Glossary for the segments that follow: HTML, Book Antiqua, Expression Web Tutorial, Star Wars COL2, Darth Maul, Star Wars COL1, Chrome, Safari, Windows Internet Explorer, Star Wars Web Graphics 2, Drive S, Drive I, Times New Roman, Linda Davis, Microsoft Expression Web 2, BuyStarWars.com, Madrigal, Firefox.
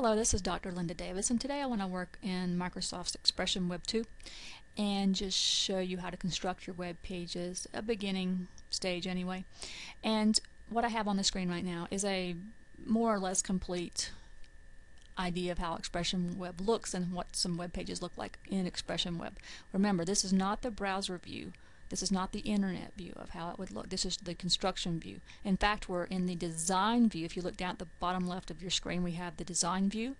Hello, this is Dr. Linda Davis, and today I want to work in Microsoft's Expression Web 2 and just show you how to construct your web pages, a beginning stage anyway. And what I have on the screen right now is a more or less complete idea of how Expression Web looks and what some web pages look like in Expression Web. Remember, this is not the browser view. This is not the internet view of how it would look. This is the construction view. In fact, we're in the design view. If you look down at the bottom left of your screen, we have the design view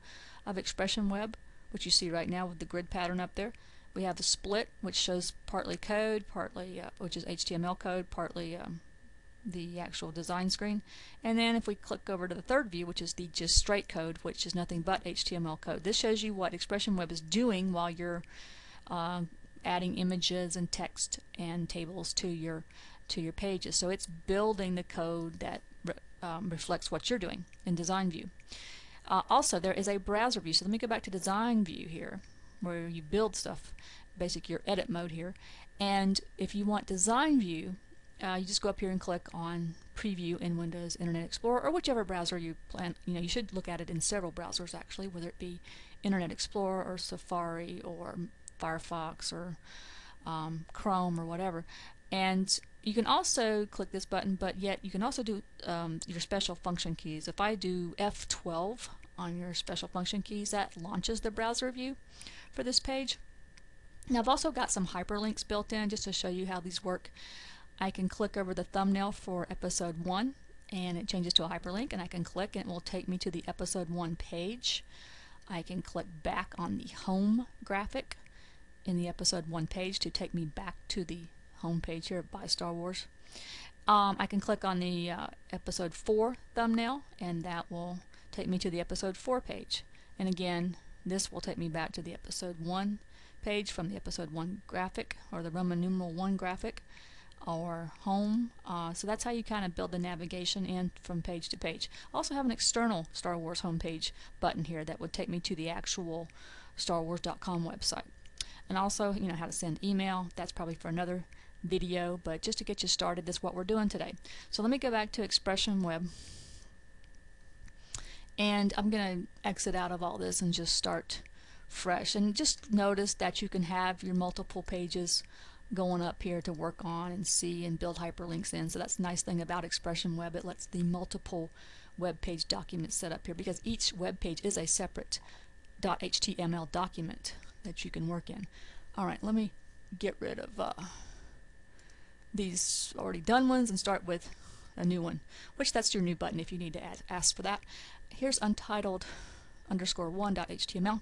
of Expression Web, which you see right now with the grid pattern up there. We have the split, which shows partly code, partly which is HTML code, partly the actual design screen. And then if we click over to the third view, which is the just straight code, which is nothing but HTML code. This shows you what Expression Web is doing while you're adding images and text and tables to your pages. So it's building the code that reflects what you're doing in design view. Also, there is a browser view. So let me go back to design view here, where you build stuff, basically your edit mode here. And if you want design view, you just go up here and click on preview in Windows Internet Explorer or whichever browser you plan. You know, you should look at it in several browsers actually, whether it be Internet Explorer or Safari or Firefox or Chrome or whatever. And you can also click this button, but yet you can also do your special function keys. If I do F12 on your special function keys, that launches the browser view for this page. Now I've also got some hyperlinks built in just to show you how these work. I can click over the thumbnail for episode 1 and it changes to a hyperlink, and I can click and it will take me to the episode 1 page. I can click back on the home graphic in the episode 1 page to take me back to the home page here of Buy Star Wars. I can click on the episode 4 thumbnail and that will take me to the episode 4 page. And again, this will take me back to the episode 1 page from the episode 1 graphic, or the Roman numeral 1 graphic, or home. So that's how you kind of build the navigation in from page to page. I also have an external Star Wars homepage button here that would take me to the actual StarWars.com website. And also, you know, how to send email. That's probably for another video, but just to get you started, that's what we're doing today. So let me go back to Expression Web, and I'm going to exit out of all this and just start fresh. And just notice that you can have your multiple pages going up here to work on and see and build hyperlinks in. So that's the nice thing about Expression Web. It lets the multiple web page documents set up here, because each web page is a separate .html document that you can work in. Alright, let me get rid of these already done ones and start with a new one, which that's your new button if you need to ask for that. Here's untitled_1.html.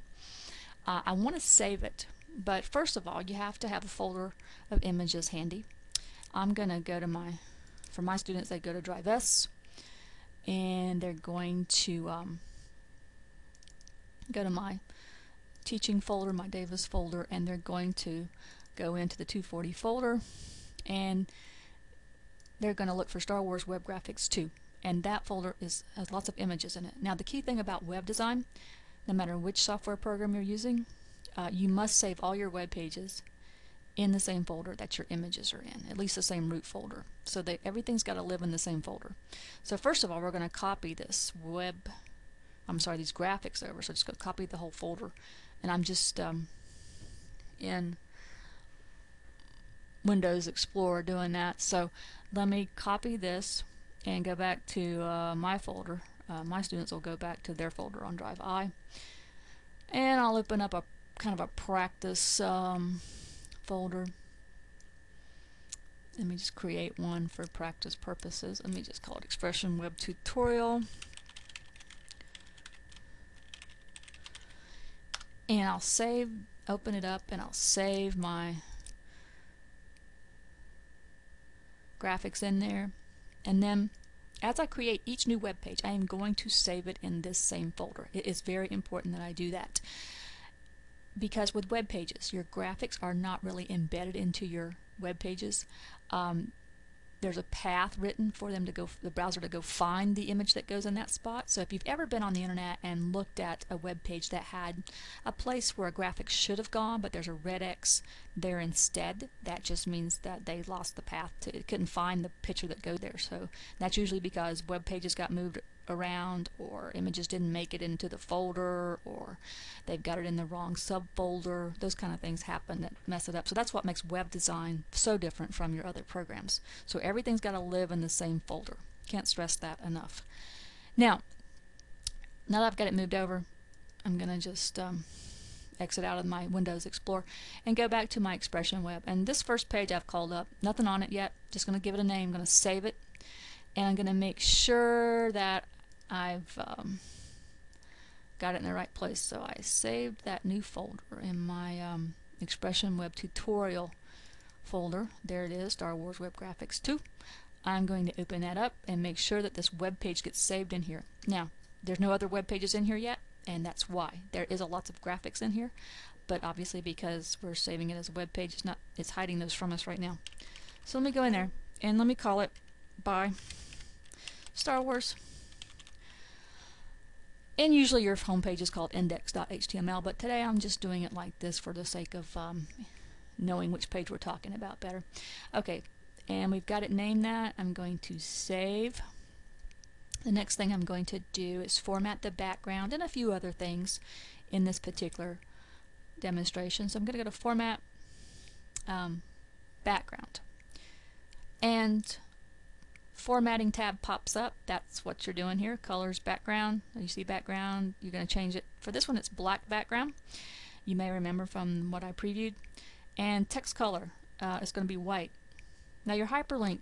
I want to save it, but first of all you have to have a folder of images handy. I'm gonna go to my, for my students, they go to Drive S, and they're going to go to my teaching folder, my Davis folder, and they're going to go into the 240 folder, and they're going to look for Star Wars Web Graphics 2, and that folder has lots of images in it. Now the key thing about web design, no matter which software program you're using, you must save all your web pages in the same folder that your images are in, at least the same root folder. So everything's got to live in the same folder. So first of all, we're going to copy this these graphics over, so just go copy the whole folder. And I'm just in Windows Explorer doing that, so let me copy this and go back to my folder. My students will go back to their folder on Drive I, and I'll open up a kind of a practice folder. Let me just create one for practice purposes. Let me just call it Expression Web Tutorial. And I'll save, open it up, and I'll save my graphics in there. And then as I create each new web page, I am going to save it in this same folder. It is very important that I do that, because with web pages, your graphics are not really embedded into your web pages. There's a path written for them to go, the browser to go find the image that goes in that spot. So if you've ever been on the internet and looked at a web page that had a place where a graphic should have gone, but there's a red X there instead, that just means that they lost the path to it, couldn't find the picture that go there. So that's usually because web pages got moved around, or images didn't make it into the folder, or they've got it in the wrong subfolder. Those kind of things happen that mess it up. So that's what makes web design so different from your other programs. So everything's got to live in the same folder. Can't stress that enough. Now that I've got it moved over, I'm going to just exit out of my Windows Explorer and go back to my Expression Web. And this first page I've called up, nothing on it yet, just going to give it a name, going to save it, and I'm going to make sure that I've got it in the right place. So I saved that new folder in my Expression Web Tutorial folder. There it is, Star Wars Web Graphics 2. I'm going to open that up and make sure that this web page gets saved in here. Now, there's no other web pages in here yet, and that's why. There is a lots of graphics in here, but obviously because we're saving it as a web page, it's hiding those from us right now. So let me go in there and let me call it Buy Star Wars. And usually your home page is called index.html, but today I'm just doing it like this for the sake of knowing which page we're talking about better. Okay, and we've got it named that. I'm going to save. The next thing I'm going to do is format the background and a few other things in this particular demonstration. So I'm going to go to Format, Background. And Formatting tab pops up. That's what you're doing here. Colors, background. You see background. You're going to change it. For this one, it's black background. You may remember from what I previewed. And text color is going to be white. Now your hyperlink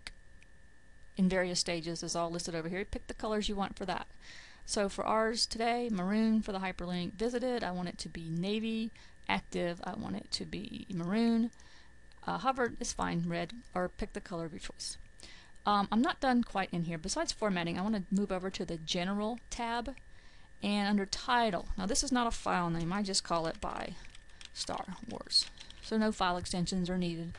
in various stages is all listed over here. Pick the colors you want for that. So for ours today, maroon for the hyperlink visited. I want it to be navy. Active, I want it to be maroon. Hovered is fine, red, or pick the color of your choice. I'm not done quite in here. Besides formatting, I want to move over to the General tab and under Title. Now this is not a file name. I just call it By Star Wars. So no file extensions are needed.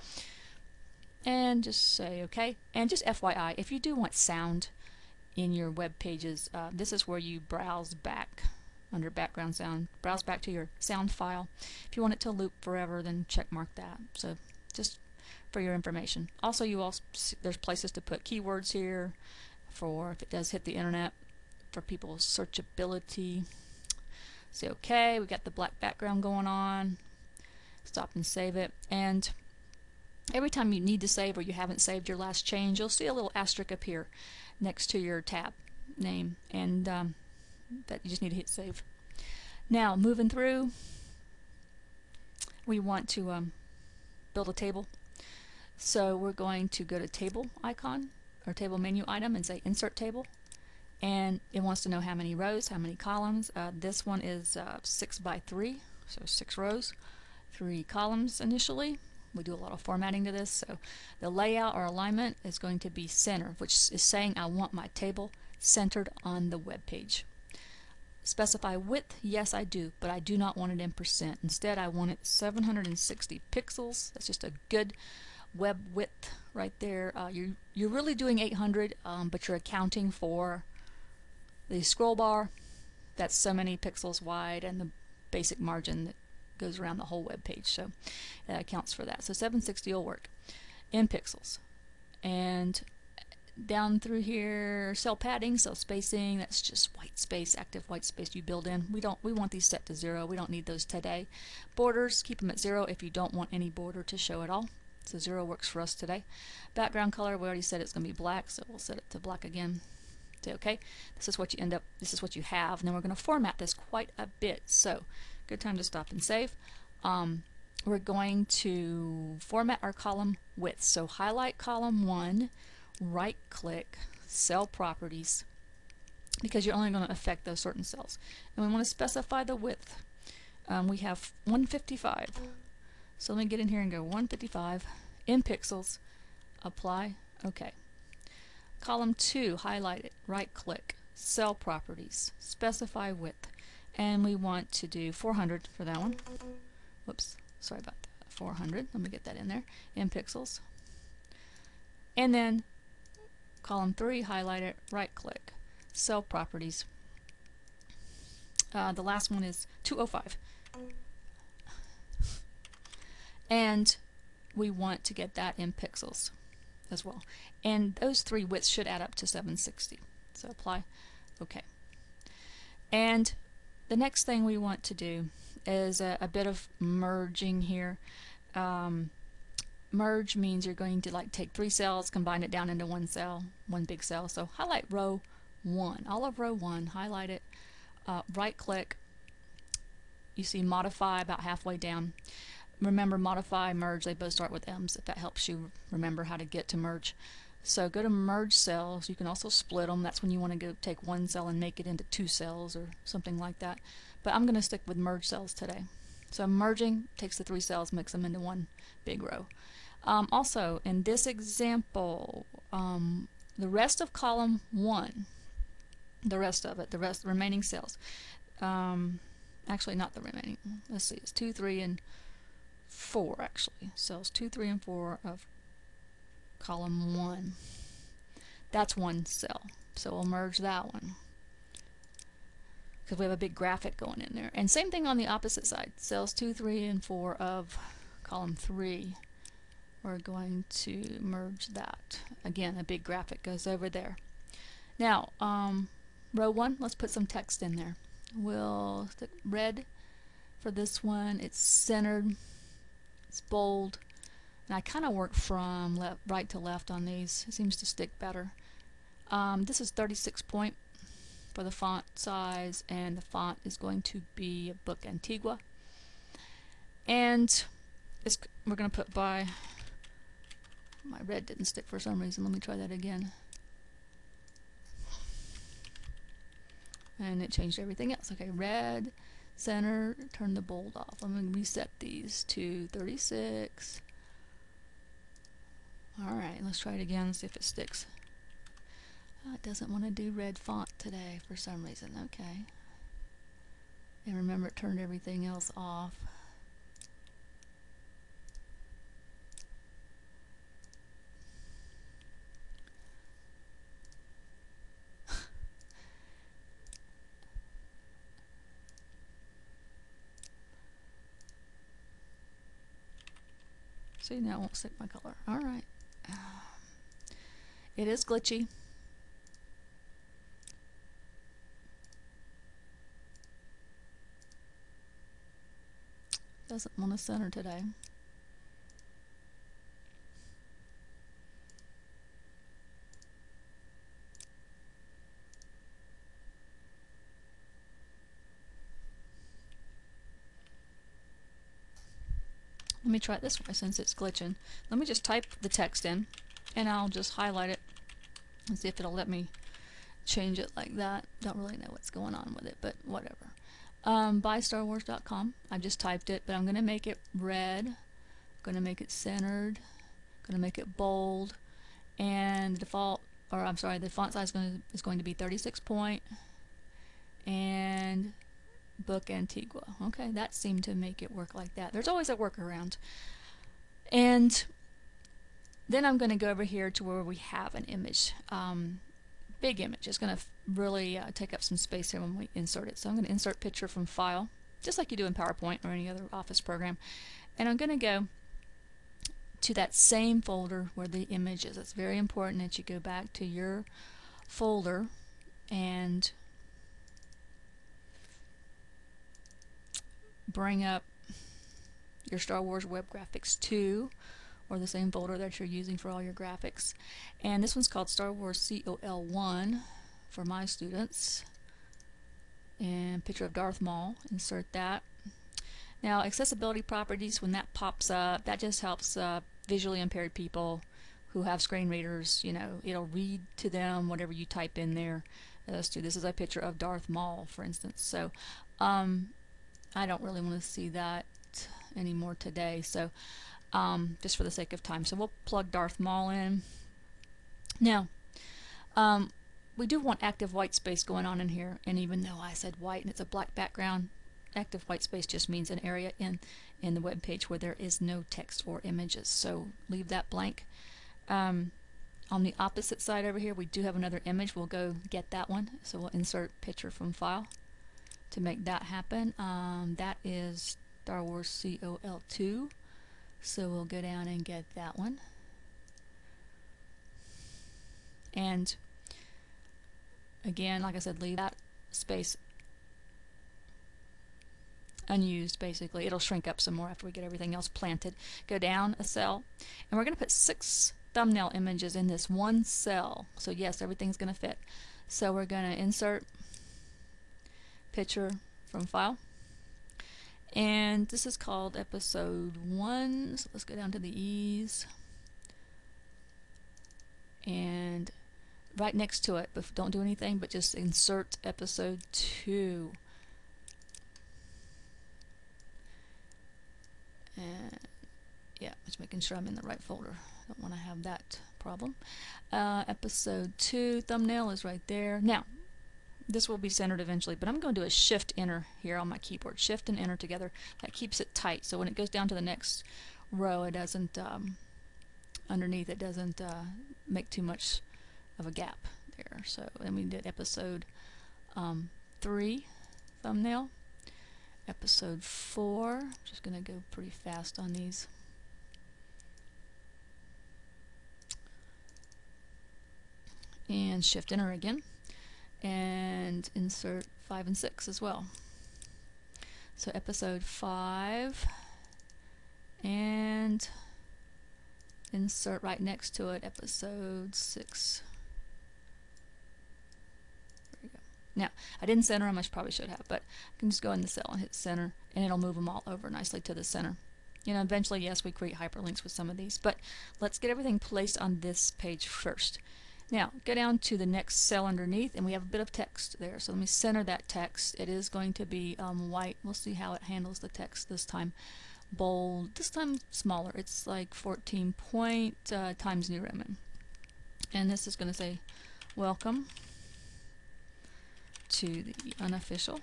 And just say OK. And just FYI, if you do want sound in your web pages, this is where you browse back under background sound. Browse back to your sound file. If you want it to loop forever, then check mark that. So just for your information. Also, there's places to put keywords here for if it does hit the internet for people's searchability. Say OK. We've got the black background going on. Stop and save it. And every time you need to save or you haven't saved your last change, you'll see a little asterisk appear next to your tab name, and that you just need to hit save. Now, moving through, we want to build a table. So we're going to go to table icon or table menu item and say insert table, and it wants to know how many rows, how many columns. This one is 6 by 3, so 6 rows, 3 columns initially. We do a lot of formatting to this, so the layout or alignment is going to be center, which is saying I want my table centered on the web page. Specify width, yes I do, but I do not want it in %. Instead I want it 760 pixels. That's just a good web width right there. You're really doing 800, but you're accounting for the scroll bar. That's so many pixels wide, and the basic margin that goes around the whole web page, so that accounts for that. So 760 will work in pixels. And down through here, cell padding, cell spacing, that's just white space, active white space you build in. We want these set to 0. We don't need those today. Borders, keep them at 0 if you don't want any border to show at all. So 0 works for us today. Background color, we already said it's going to be black, so we'll set it to black again. Say okay. This is what you end up, this is what you have. Now we're going to format this quite a bit, so good time to stop and save. We're going to format our column width. So highlight column 1, right click, cell properties, because you're only going to affect those certain cells. And we want to specify the width. We have 155. So let me get in here and go 155 in pixels, apply, okay. Column 2, highlight it, right click, cell properties, specify width. And we want to do 400 for that one. Whoops, sorry about that, 400. Let me get that in there, in pixels. And then column 3, highlight it, right click, cell properties. The last one is 205. And we want to get that in pixels as well. And those 3 widths should add up to 760. So apply. Okay. And the next thing we want to do is a bit of merging here. Merge means you're going to like take three cells, combine it down into one cell, one big cell. So highlight row 1, all of row 1, highlight it, right click, you see modify about halfway down. Remember modify, merge, they both start with M's if that helps you remember how to get to merge. So go to merge cells, you can also split them, that's when you want to go take one cell and make it into two cells or something like that. But I'm going to stick with merge cells today. So merging takes the three cells, makes them into one big row. Also in this example, the rest of column 1, the rest of it, the rest remaining cells, actually not the remaining, let's see, it's 2, 3, and 4 actually, cells 2, 3, and 4 of column 1. That's one cell, so we'll merge that one because we have a big graphic going in there. And same thing on the opposite side, cells 2, 3, and 4 of column 3. We're going to merge that. Again, a big graphic goes over there. Now, row 1, let's put some text in there. We'll stick red for this one. It's centered, it's bold, and I kind of work from left, right to left on these. It seems to stick better. This is 36 point for the font size, and the font is going to be Book Antiqua. And it's, we're going to put by, my red didn't stick for some reason, let me try that again. And it changed everything else. Okay, red, center, turn the bold off. I'm going to reset these to 36. Alright, let's try it again, see if it sticks. It doesn't want to do red font today for some reason. Okay. And remember, it turned everything else off. See, now it won't stick my color. Alright. It is glitchy. Doesn't want to center today. Let me try it this way since it's glitching. Let me just type the text in and I'll just highlight it and see if it'll let me change it like that. Don't really know what's going on with it, but whatever. BuyStarWars.com, I just typed it, but I'm going to make it red, I'm going to make it centered, I'm going to make it bold, and the default, or I'm sorry, the font size is going to be 36 point, and Book Antiqua. Okay, that seemed to make it work like that. There's always a workaround. And then I'm going to go over here to where we have an image, big image. It's going to really take up some space here when we insert it. So I'm going to insert picture from file, just like you do in PowerPoint or any other Office program. And I'm going to go to that same folder where the image is. It's very important that you go back to your folder and bring up your Star Wars Web Graphics 2 or the same folder that you're using for all your graphics. And this one's called Star Wars COL1 for my students. And picture of Darth Maul, insert that. Now accessibility properties, when that pops up, that just helps visually impaired people who have screen readers, you know, it'll read to them whatever you type in there. This is a picture of Darth Maul, for instance. So I don't really want to see that anymore today, so just for the sake of time. So we'll plug Darth Maul in. Now, we do want active white space going on in here, and even though I said white and it's a black background, active white space just means an area in the web page where there is no text or images, so leave that blank. On the opposite side over here, we do have another image. We'll go get that one, so we'll insert picture from file to make that happen. That is Star Wars COL2, so we'll go down and get that one. And Again, like I said, leave that space unused, basically. It'll shrink up some more after we get everything else planted. Go down a cell, and we're going to put 6 thumbnail images in this one cell. So yes, everything's going to fit. So we're going to insert picture from file, and this is called episode 1. So let's go down to the E's, and right next to it, but don't do anything, but just insert episode 2. And yeah, just making sure I'm in the right folder. Don't want to have that problem. Episode 2 thumbnail is right there. Now, this will be centered eventually, but I'm going to do a shift enter here on my keyboard. Shift and enter together. That keeps it tight. So when it goes down to the next row, it doesn't, underneath, it doesn't make too much of a gap there. So then we did episode 3 thumbnail. Episode 4. I'm just going to go pretty fast on these. And shift enter again. And insert 5 and 6 as well. So episode 5, and insert right next to it episode 6. There we go. Now, I didn't center them, I probably should have, but I can just go in the cell and hit center, and it'll move them all over nicely to the center. You know, eventually, yes, we create hyperlinks with some of these, but let's get everything placed on this page first. Now, go down to the next cell underneath, and we have a bit of text there. So let me center that text. It is going to be white. We'll see how it handles the text this time. Bold. This time smaller. It's like 14 point Times New Roman. And this is going to say, welcome to the unofficial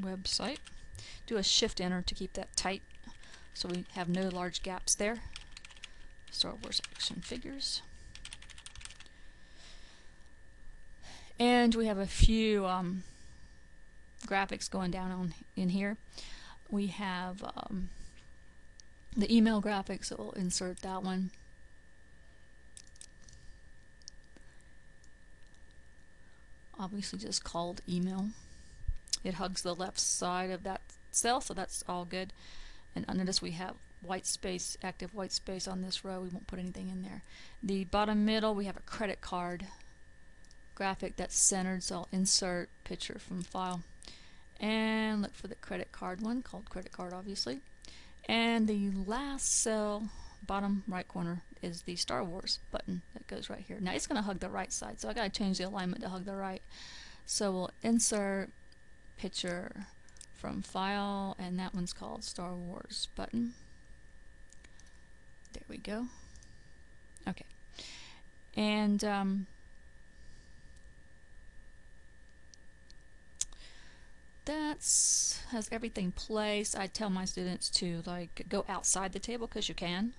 website. Do a shift enter to keep that tight so we have no large gaps there. Star Wars action figures, and we have a few graphics going down on in here. We have the email graphics, so we'll insert that one. Obviously, just called email. It hugs the left side of that cell, so that's all good. And under this, we have white space, active white space on this row. We won't put anything in there. The bottom middle, we have a credit card graphic that's centered, so I'll insert picture from file and look for the credit card one, called credit card obviously. And the last cell, bottom right corner, is the Star Wars button that goes right here. Now it's going to hug the right side, so I got to change the alignment to hug the right. So we'll insert picture from file, and that one's called Star Wars button. There we go. Okay, and that's has everything placed. I tell my students to like go outside the table, because you can.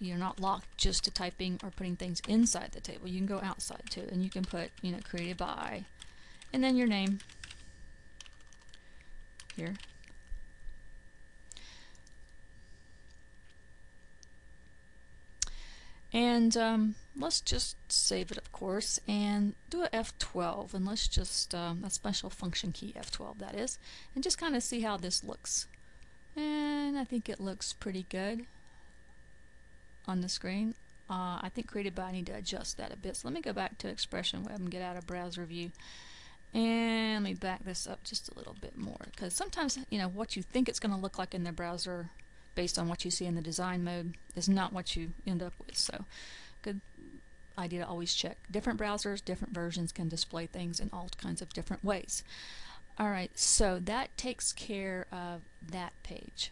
You're not locked just to typing or putting things inside the table. You can go outside too, and you can put, you know, created by, and then your name here. And let's just save it, of course, and do a F12, and let's just a special function key, F12 that is, and just kind of see how this looks. And I think it looks pretty good on the screen. I think created by, I need to adjust that a bit. So let me go back to Expression Web and get out of browser view, and let me back this up just a little bit more, because sometimes, you know, what you think it's going to look like in the browser based on what you see in the design mode is not what you end up with. So good idea to always check. Different browsers, different versions can display things in all kinds of different ways. Alright, so that takes care of that page.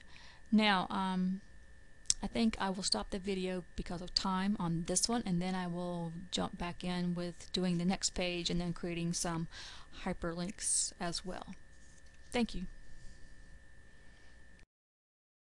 Now I think I will stop the video because of time on this one, and then I will jump back in with doing the next page and then creating some hyperlinks as well. Thank you.